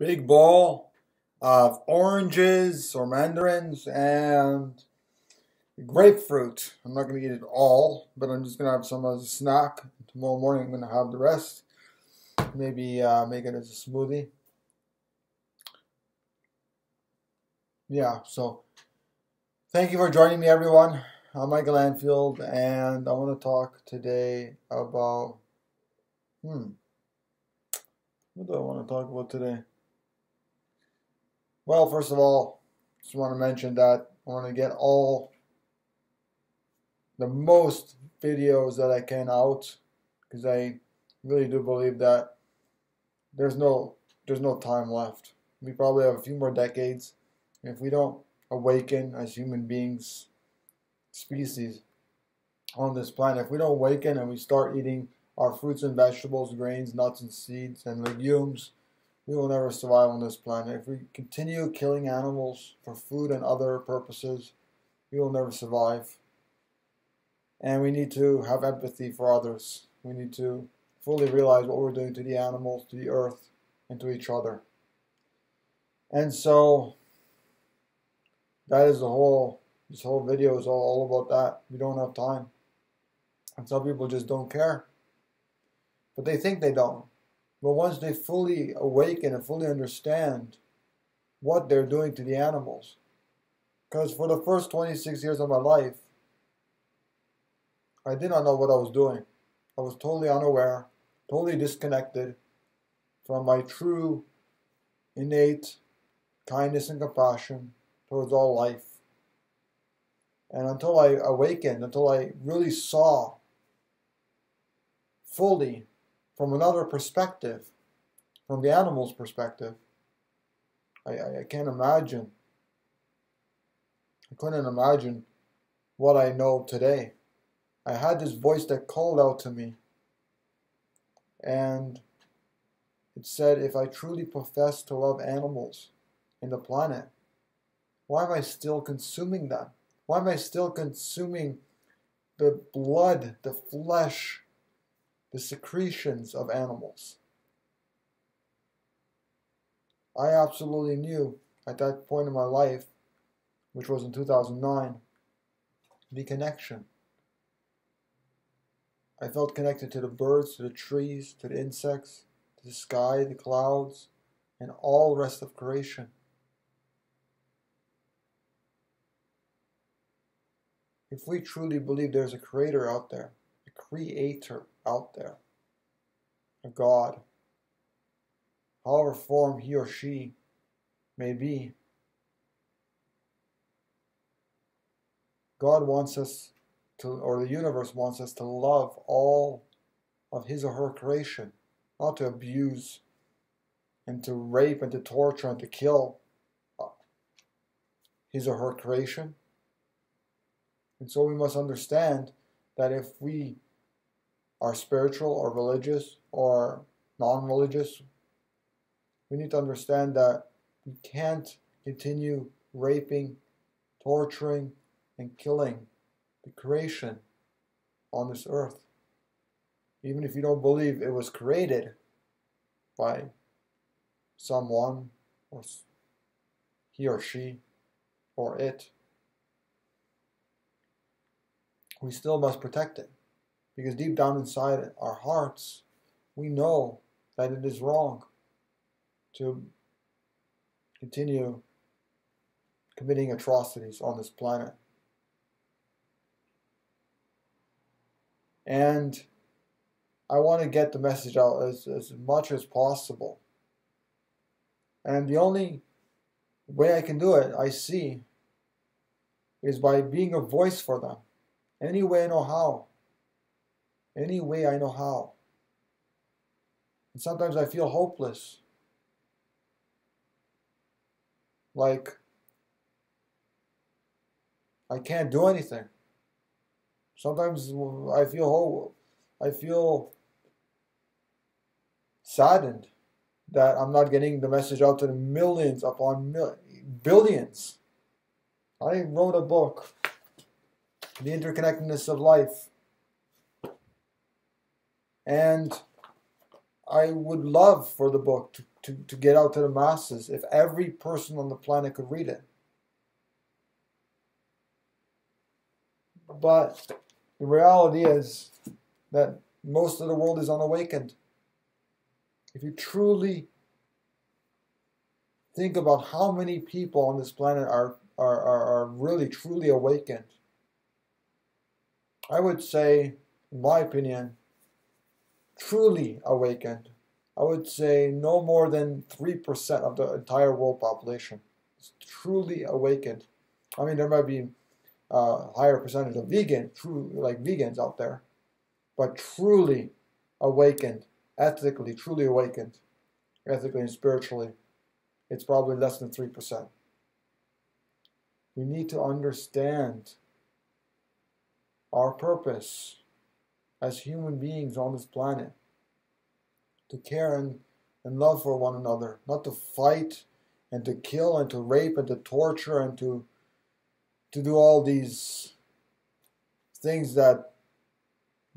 big bowl of oranges or mandarins and grapefruit. I'm not going to eat it all, but I'm just going to have some as a snack. Tomorrow morning I'm going to have the rest. Maybe make it as a smoothie. Yeah, so thank you for joining me, everyone. I'm Michael Lanfield, and I want to talk today about... What do I want to talk about today? Well, first of all, just want to mention that I want to get all the most videos that I can out, because I really do believe that there's no time left. We probably have a few more decades. If we don't awaken as human beings, species on this planet, if we don't awaken and we start eating our fruits and vegetables, grains, nuts and seeds and legumes, we will never survive on this planet. If we continue killing animals for food and other purposes, we will never survive. And we need to have empathy for others. We need to fully realize what we're doing to the animals, to the earth, and to each other. And so that is the whole, this whole video is all about that. We don't have time. And some people just don't care. But they think they don't. But once they fully awaken and fully understand what they're doing to the animals. Because for the first 26 years of my life, I did not know what I was doing. I was totally unaware, totally disconnected from my true, innate kindness and compassion towards all life. And until I awakened, until I really saw fully from another perspective, from the animal's perspective, I can't imagine. I couldn't imagine what I know today. I had this voice that called out to me. And it said, if I truly profess to love animals and the planet, why am I still consuming them? Why am I still consuming the blood, the flesh, the secretions of animals? I absolutely knew at that point in my life, which was in 2009, the connection. I felt connected to the birds, to the trees, to the insects, to the sky, the clouds, and all the rest of creation. If we truly believe there's a creator out there, a creator out there, a God, however form he or she may be, God wants us to, or the universe wants us to love all of his or her creation, not to abuse and to rape and to torture and to kill his or her creation. And so we must understand that if we are spiritual or religious or non-religious, we need to understand that we can't continue raping, torturing, and killing the creation on this earth. Even if you don't believe it was created by someone, or he or she, or it, we still must protect it, because deep down inside our hearts, we know that it is wrong to continue committing atrocities on this planet. And I want to get the message out as much as possible. And the only way I can do it, I see, is by being a voice for them. Any way I know how. Any way I know how. And sometimes I feel hopeless. Like, I can't do anything. Sometimes I feel saddened that I'm not getting the message out to the millions upon billions. I wrote a book, The Interconnectedness of Life. And I would love for the book to to get out to the masses if every person on the planet could read it. But the reality is that most of the world is unawakened. If you truly think about how many people on this planet are really truly awakened, I would say, in my opinion, truly awakened, I would say no more than 3% of the entire world population is truly awakened. I mean, there might be a higher percentage of vegans out there, but truly awakened, ethically, truly awakened, ethically and spiritually, it's probably less than 3%. We need to understand our purpose as human beings on this planet, to care and love for one another, not to fight and to kill and to rape and to torture and to do all these things that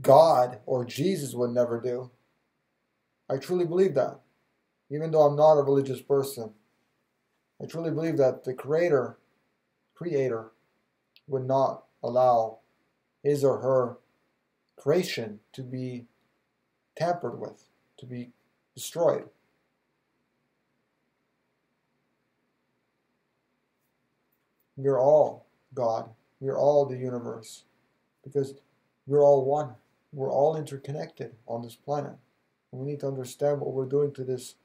God or Jesus would never do. I truly believe that, even though I'm not a religious person. I truly believe that the Creator would not allow his or her creation to be tampered with, to be destroyed. We're all God. We're all the universe. Because we're all one. We're all interconnected on this planet. And we need to understand what we're doing to this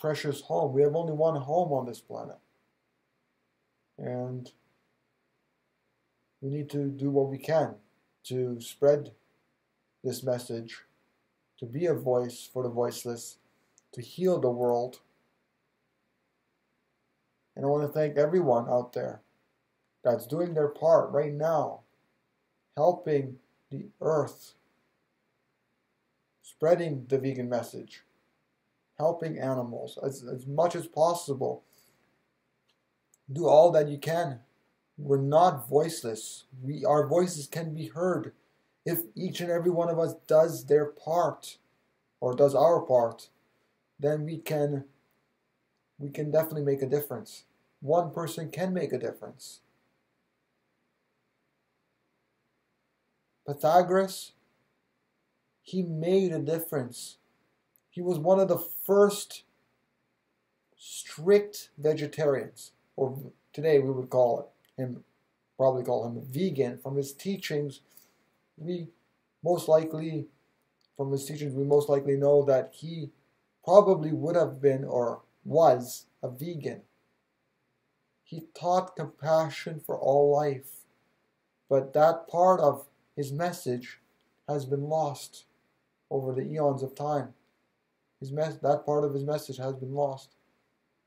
precious home. We have only one home on this planet. And we need to do what we can to spread this message, to be a voice for the voiceless, to heal the world. And I want to thank everyone out there that's doing their part right now, helping the earth, spreading the vegan message, helping animals as much as possible. Do all that you can. We're not voiceless. Our voices can be heard if each and every one of us does their part, or does our part. Then we can definitely make a difference. One person can make a difference. Pythagoras, he made a difference. He was one of the first strict vegetarians, or today we would call it. And probably call him a vegan. From his teachings, we most likely know that he probably would have been or was a vegan. He taught compassion for all life, but that part of his message has been lost over the eons of time. That part of his message has been lost.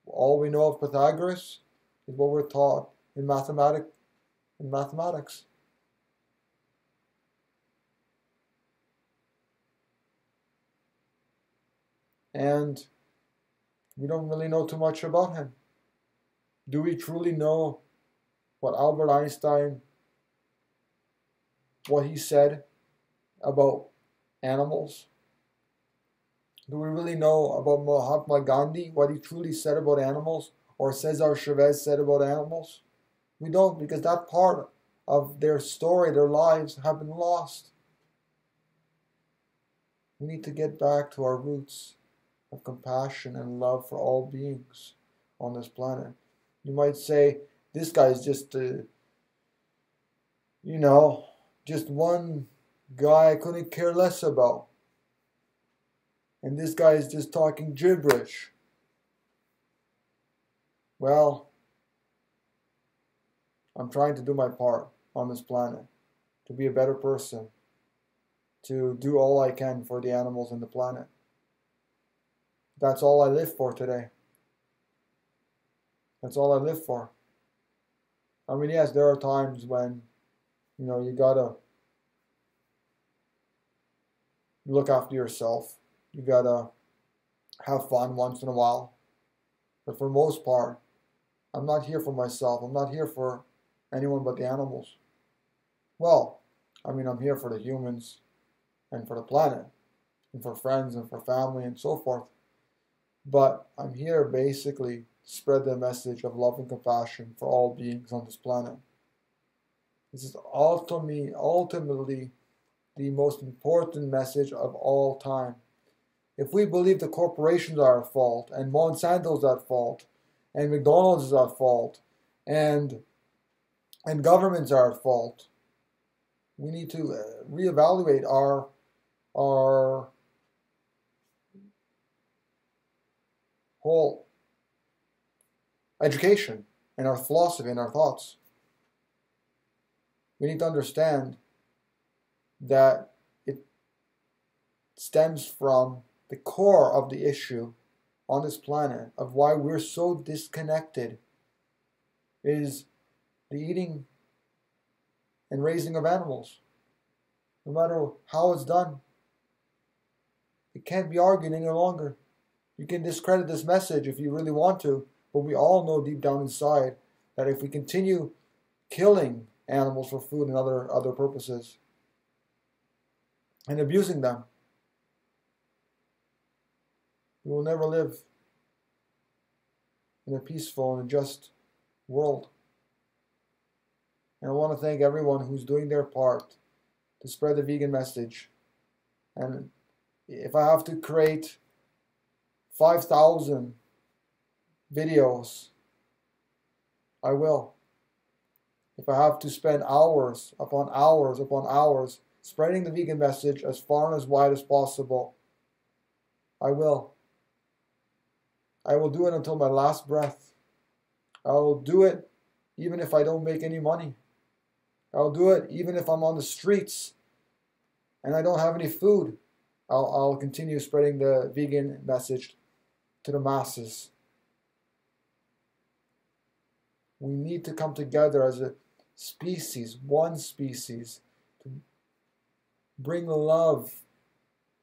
All we know of Pythagoras is what we're taught in mathematics. And we don't really know too much about him. Do we truly know what Albert Einstein, what he said about animals? Do we really know about Mahatma Gandhi, what he truly said about animals, or Cesar Chavez said about animals? We don't, because that part of their story, their lives, have been lost. We need to get back to our roots of compassion and love for all beings on this planet. You might say, this guy is just, just one guy I couldn't care less about. And this guy is just talking gibberish. Well, I'm trying to do my part on this planet, to be a better person, to do all I can for the animals and the planet. That's all I live for today. That's all I live for. I mean, yes, there are times when, you gotta look after yourself. You gotta have fun once in a while. But for the most part, I'm not here for myself. I'm not here for anyone but the animals. Well, I mean, I'm here for the humans and for the planet and for friends and for family and so forth. But I'm here basically spread the message of love and compassion for all beings on this planet. This is ultimately the most important message of all time. If we believe the corporations are at fault, and Monsanto's at fault, and McDonald's is at fault, and governments are at fault, we need to reevaluate our whole education and our philosophy and our thoughts. We need to understand that it stems from the core of the issue on this planet of why we're so disconnected is the eating and raising of animals. No matter how it's done, it can't be argued any longer. You can discredit this message if you really want to, but we all know deep down inside that if we continue killing animals for food and other purposes and abusing them, we will never live in a peaceful and just world. And I want to thank everyone who's doing their part to spread the vegan message. And if I have to create 5,000 videos, I will. If I have to spend hours upon hours upon hours spreading the vegan message as far and as wide as possible, I will. I will do it until my last breath. I will do it even if I don't make any money. I'll do it even if I'm on the streets and I don't have any food. I'll continue spreading the vegan message to the masses. We need to come together as a species, one species, to bring love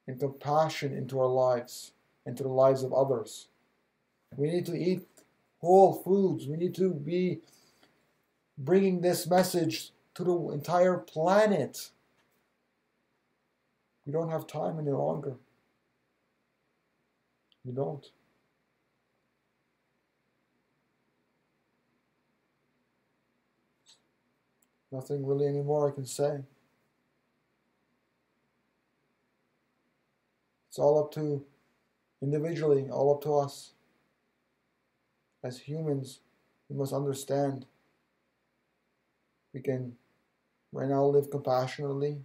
and compassion into our lives, into the lives of others. We need to eat whole foods. We need to be bringing this message to the entire planet. We don't have time any longer. We don't. Nothing really anymore I can say. It's all up to individually, all up to us. As humans, we must understand we can right now live compassionately,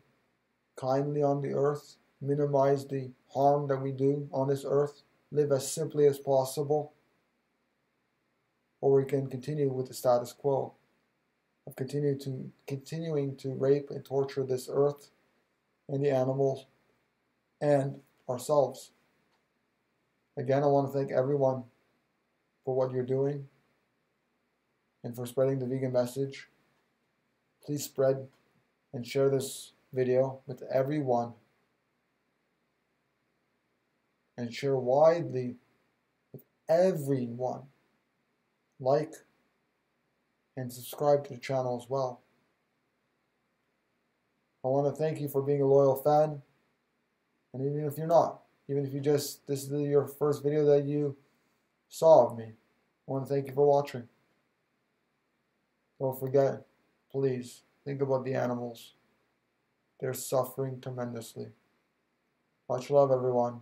kindly on the earth, minimize the harm that we do on this earth, live as simply as possible, or we can continue with the status quo of continuing to rape and torture this earth and the animals and ourselves. Again, I want to thank everyone for what you're doing and for spreading the vegan message. Please spread and share this video with everyone and share widely with everyone. Like and subscribe to the channel as well. I want to thank you for being a loyal fan, and even if you're not, even if you just, this is your first video that you saw of me, I want to thank you for watching. Don't forget, please think about the animals. They're suffering tremendously. Much love, everyone.